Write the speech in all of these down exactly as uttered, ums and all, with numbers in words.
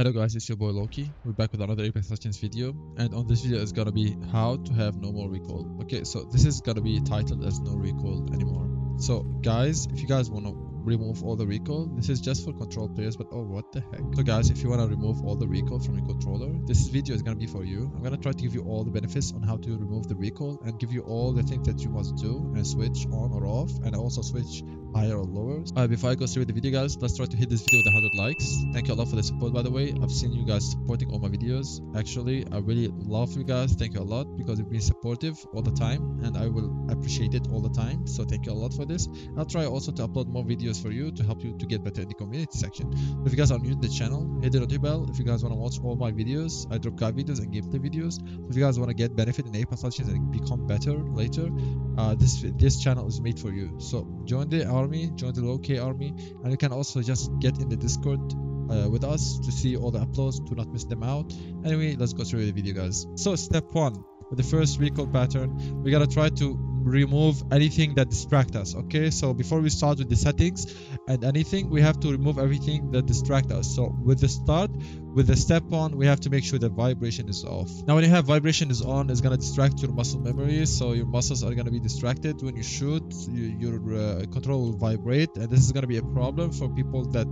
Hello guys, it's your boy LowKai. We're back with another Apex Legends video, and on this video is gonna be how to have no more recall. Okay, so this is gonna be titled as no recall anymore. So guys, if you guys want to remove all the recall, this is just for control players, but oh what the heck. So guys, if you want to remove all the recall from your controller, this video is gonna be for you. I'm gonna try to give you all the benefits on how to remove the recall and give you all the things that you must do and switch on or off, and also switch higher or lower. Uh, before I go through with the video guys, let's try to hit this video with one hundred likes. Thank you a lot for the support, by the way. I've seen you guys supporting all my videos. Actually, I really love you guys. Thank you a lot, because you've been supportive all the time and I will appreciate it all the time. So thank you a lot for this. I'll try also to upload more videos for you to help you to get better in the community section. If you guys are new to the channel, hit the notification bell if you guys want to watch all my videos. I drop guide videos and gameplay videos. If you guys want to get benefit in Apex Legends and become better later, uh, this this channel is made for you. So join the army, join the LowKai army, and you can also just get in the Discord uh, with us to see all the uploads, to not miss them out. Anyway, let's go through the video guys. So step one, with the first recall pattern, we gotta try to remove anything that distracts us. Okay, so before we start with the settings and anything, we have to remove everything that distracts us. So with the start, with the step on, we have to make sure the vibration is off. Now when you have vibration is on, it's gonna distract your muscle memory, so your muscles are gonna be distracted when you shoot. You, your uh, control will vibrate, and this is gonna be a problem for people that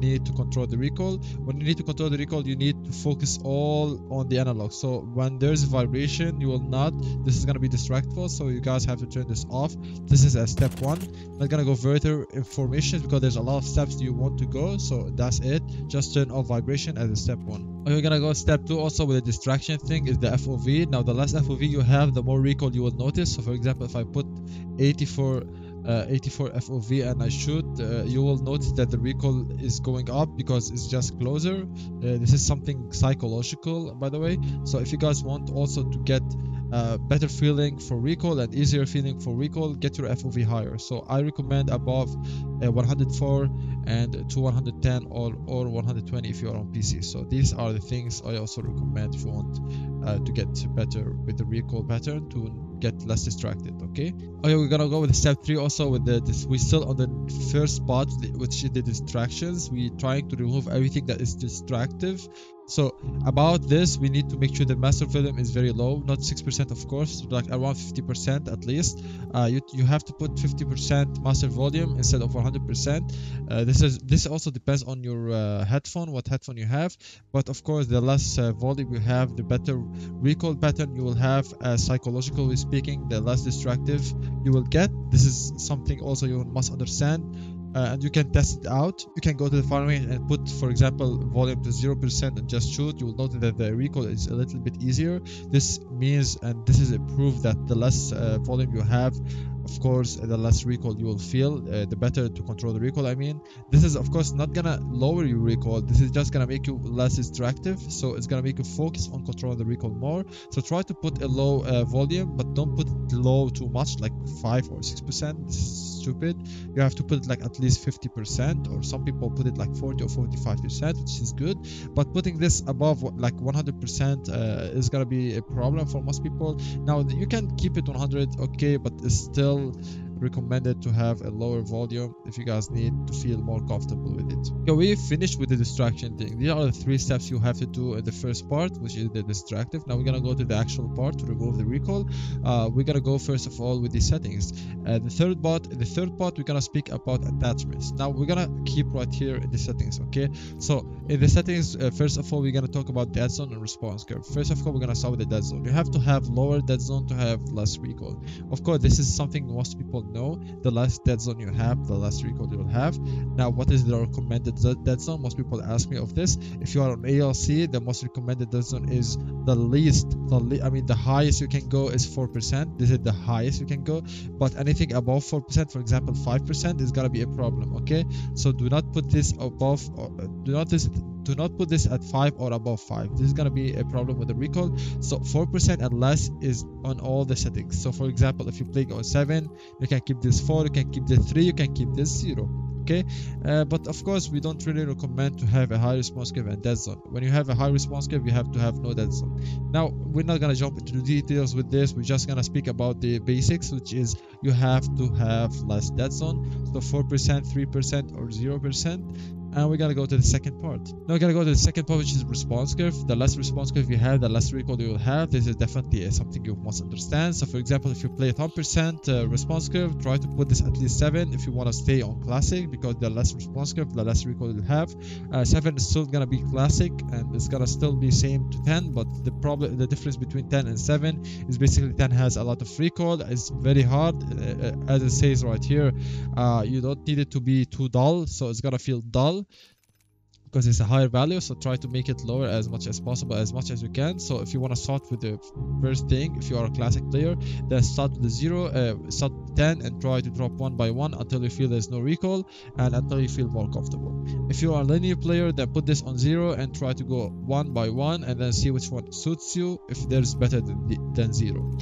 need to control the recoil. When you need to control the recoil, you need to focus all on the analog. So when there's vibration, you will not, this is gonna be distractful, so you guys have to turn this off. This is a step one. I'm not gonna go further information because there's a lot of steps you want to go, so that's it. Just turn off vibration as a step one. Okay, we're gonna go step two also with the distraction thing is the F O V. Now the less F O V you have, the more recall you will notice. So for example, if I put eighty-four F O V and I shoot, uh, you will notice that the recoil is going up because it's just closer. Uh, this is something psychological, by the way. So if you guys want also to get Uh, better feeling for recoil and easier feeling for recoil, get your F O V higher. So I recommend above uh, one hundred four and to one hundred ten or, or one hundred twenty if you are on P C. So these are the things I also recommend if you want uh, to get better with the recoil pattern, to get less distracted. Okay. Okay, we're gonna go with step three also with the this. We're still on the first spot, which is the distractions. We're trying to remove everything that is distractive. So about this, we need to make sure the master volume is very low, not six percent of course, like around fifty percent at least. Uh, you, you have to put fifty percent master volume instead of one hundred percent. Uh, this is this also depends on your uh, headphone, what headphone you have. But of course, the less uh, volume you have, the better recoil pattern you will have. Uh, psychologically speaking, the less distractive you will get. This is something also you must understand. Uh, and you can test it out. You can go to the farm and put, for example, volume to zero percent and just shoot. You will notice that the recoil is a little bit easier. This means, and this is a proof, that the less uh, volume you have, of course, the less recoil you will feel, uh, the better to control the recoil. I mean, this is of course not gonna lower your recoil, this is just gonna make you less distractive, so it's gonna make you focus on controlling the recoil more. So try to put a low uh, volume, but don't put it low too much, like five or six percent. This is stupid. You have to put it like at least fifty percent, or some people put it like forty or forty-five percent, which is good, but putting this above like one hundred percent uh, is gonna be a problem for most people. Now you can keep it one hundred, okay, but it's still recommended to have a lower volume if you guys need to feel more comfortable with it. Okay, we finished with the distraction thing. These are the three steps you have to do in the first part, which is the distractive. Now we're gonna go to the actual part to remove the recoil. Uh, we're gonna go first of all with the settings. Uh, the third part, the third part, we're gonna speak about attachments. Now we're gonna keep right here in the settings. Okay, so in the settings, uh, first of all, we're gonna talk about dead zone and response curve. First of all, we're gonna start with the dead zone. You have to have lower dead zone to have less recoil. Of course, this is something most people know. The less dead zone you have, the less recoil you will have. Now what is the recommended dead zone? Most people ask me of this. If you are on A L C, the most recommended dead zone is the least, the le I mean the highest you can go is four percent. This is the highest you can go, but anything above four percent, for example five percent, is gonna be a problem. Okay, so do not put this above, or do not this do not put this at five or above five. This is going to be a problem with the recoil. So four percent and less is on all the settings. So for example, if you play on seven, you can keep this four, you can keep this three, you can keep this zero. Okay, uh, but of course we don't really recommend to have a high response curve and dead zone. When you have a high response curve, you have to have no dead zone. Now we're not going to jump into the details with this, we're just going to speak about the basics, which is you have to have less dead zone. So four percent, three percent or zero percent. and we're gonna go to the second part. Now we're gonna go to the second part, which is response curve. The less response curve you have, the less recoil you will have. This is definitely something you must understand. So for example, if you play at one percent uh, response curve, try to put this at least seven if you want to stay on classic, because the less response curve, the less recoil you'll have. uh, seven is still gonna be classic, and it's gonna still be same to ten, but the problem, the difference between ten and seven is basically ten has a lot of recoil. It's very hard, uh, as it says right here. Uh, you don't need it to be too dull, so it's gonna feel dull because it's a higher value. So try to make it lower as much as possible, as much as you can. So if you want to start with the first thing, if you are a classic player, then start with the zero, uh, start with ten, and try to drop one by one until you feel there's no recoil and until you feel more comfortable. If you are a linear player, then put this on zero and try to go one by one, and then see which one suits you, if there's better than, the, than zero.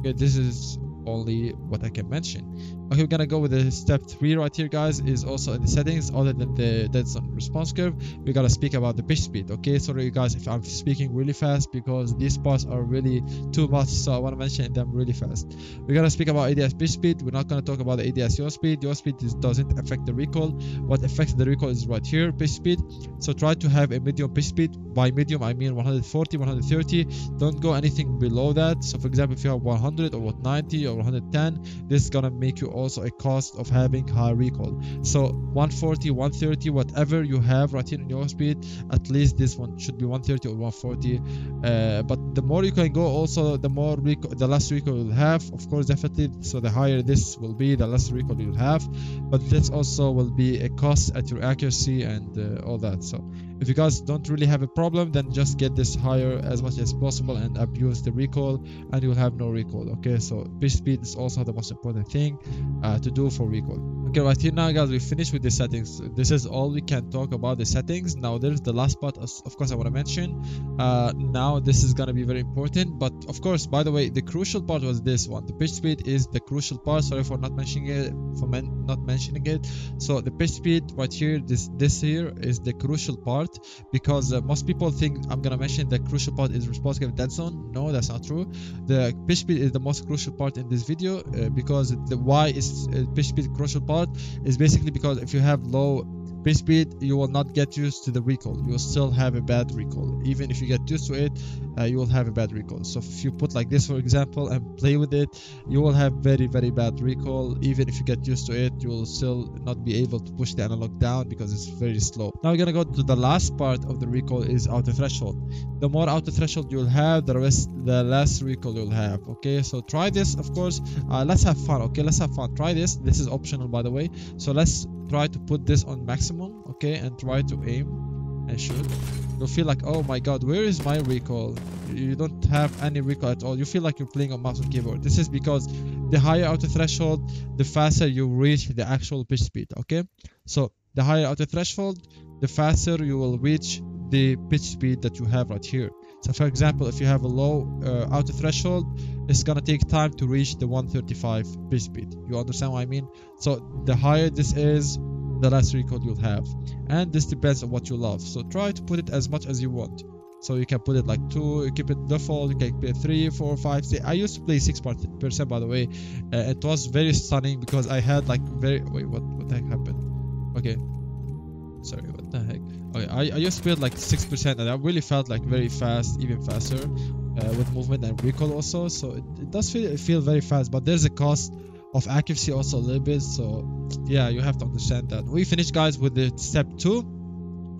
Okay, this is only what I can mention. Okay, we're gonna go with the step three right here, guys. Is also in the settings other than the dead zone response curve. We gotta speak about the pitch speed. Okay, sorry guys if I'm speaking really fast, because these parts are really too much, so I want to mention them really fast. We're gonna speak about A D S pitch speed. We're not gonna talk about the A D S yaw speed. Yaw speed is, doesn't affect the recoil. What affects the recoil is right here, pitch speed. So try to have a medium pitch speed. By medium I mean one forty, one thirty. Don't go anything below that. So for example, if you have one hundred or one ninety or one ten, this is gonna make you also a cost of having high recoil. So one forty, one thirty, whatever you have right here in your speed, at least this one should be one thirty or one forty. Uh, but the more you can go, also the more recoil, the less recoil you'll have, of course, definitely. So the higher this will be, the less recoil you'll have, but this also will be a cost at your accuracy and uh, all that. So if you guys don't really have a problem, then just get this higher as much as possible and abuse the recoil, and you'll have no recoil. Okay, so pitch speed is also the most important thing uh, to do for recoil. Okay, right here now guys, we finished with the settings. This is all we can talk about the settings. Now there's the last part, of course, I want to mention. Uh, now this is going to be very important, but of course, by the way, the crucial part was this one. The pitch speed is the crucial part. Sorry for not mentioning it, for men not mentioning it. So the pitch speed right here, this this here is the crucial part, because uh, most people think I'm going to mention the crucial part is response curve dead zone. No, that's not true. The pitch speed is the most crucial part in this video, uh, because the why is uh, pitch speed crucial part is basically because if you have low pitch speed, you will not get used to the recoil. You will still have a bad recoil. Even if you get used to it, uh, you will have a bad recoil. So if you put like this, for example, and play with it, you will have very, very bad recoil. Even if you get used to it, you will still not be able to push the analog down because it's very slow. Now we're gonna go to the last part of the recoil, is outer threshold. The more outer threshold you'll have, the rest, the less recoil you'll have. Okay, so try this, of course. Uh, let's have fun. Okay, let's have fun. Try this. This is optional, by the way. So let's try to put this on maximum, okay, and try to aim and shoot. You'll feel like, oh my god, where is my recoil? You don't have any recoil at all. You feel like you're playing on mouse and keyboard. This is because the higher outer threshold, the faster you reach the actual pitch speed. Okay, so the higher outer threshold, the faster you will reach the pitch speed that you have right here. So for example, if you have a low uh, outer threshold, it's gonna take time to reach the one thirty-five pitch speed. You understand what I mean? So the higher this is, the less recoil you'll have, and this depends on what you love. So try to put it as much as you want. So you can put it like two, you keep it default, you can play three, four, five, six. I used to play six percent, by the way. Uh, it was very stunning because I had like very, wait, what, what the heck happened? Okay, sorry, what the heck. Okay, I, I used to play like six percent, and I really felt like very fast, even faster uh, with movement and recoil also. So it, it does feel, feel very fast, but there's a cost of accuracy also a little bit. So yeah, you have to understand that. We finished guys with the step two,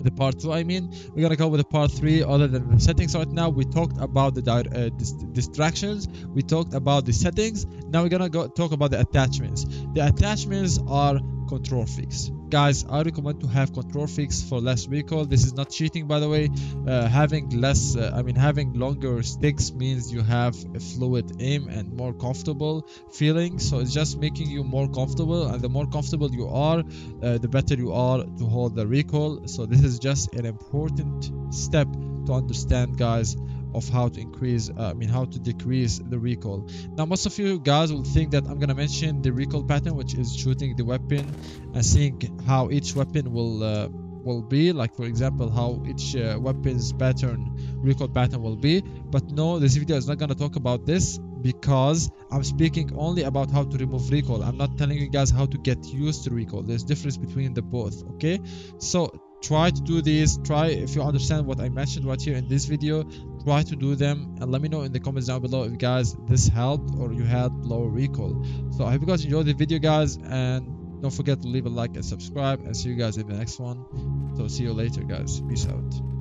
the part two I mean. We're gonna go with the part three, other than the settings. Right now we talked about the di uh, dis distractions, we talked about the settings. Now we're gonna go talk about the attachments. The attachments are control fix. Guys, I recommend to have control fix for less recoil. This is not cheating, by the way. Uh, having less, uh, I mean having longer sticks means you have a fluid aim and more comfortable feeling. So it's just making you more comfortable, and the more comfortable you are, uh, the better you are to hold the recoil. So this is just an important step to understand, guys, of how to increase, uh, I mean how to decrease the recoil. Now most of you guys will think that I'm gonna mention the recoil pattern, which is shooting the weapon and seeing how each weapon will uh, will be, like for example how each uh, weapon's pattern, recoil pattern will be. But no, this video is not gonna talk about this, because I'm speaking only about how to remove recoil. I'm not telling you guys how to get used to recoil. There's difference between the both. Okay, so Try to do these. Try, if you understand what I mentioned right here in this video, try to do them, and let me know in the comments down below if guys this helped or you had lower recoil. So I hope you guys enjoyed the video guys, and don't forget to leave a like and subscribe, and see you guys in the next one. So see you later guys, peace out.